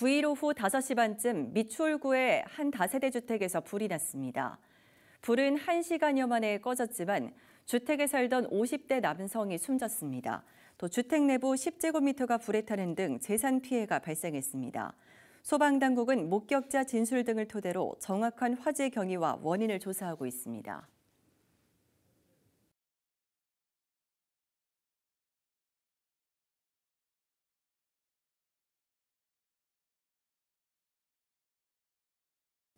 9일 오후 5시 반쯤 미추홀구의 한 다세대 주택에서 불이 났습니다. 불은 1시간여 만에 꺼졌지만 주택에 살던 50대 남성이 숨졌습니다. 또 주택 내부 10제곱미터가 불에 타는 등 재산 피해가 발생했습니다. 소방당국은 목격자 진술 등을 토대로 정확한 화재 경위와 원인을 조사하고 있습니다.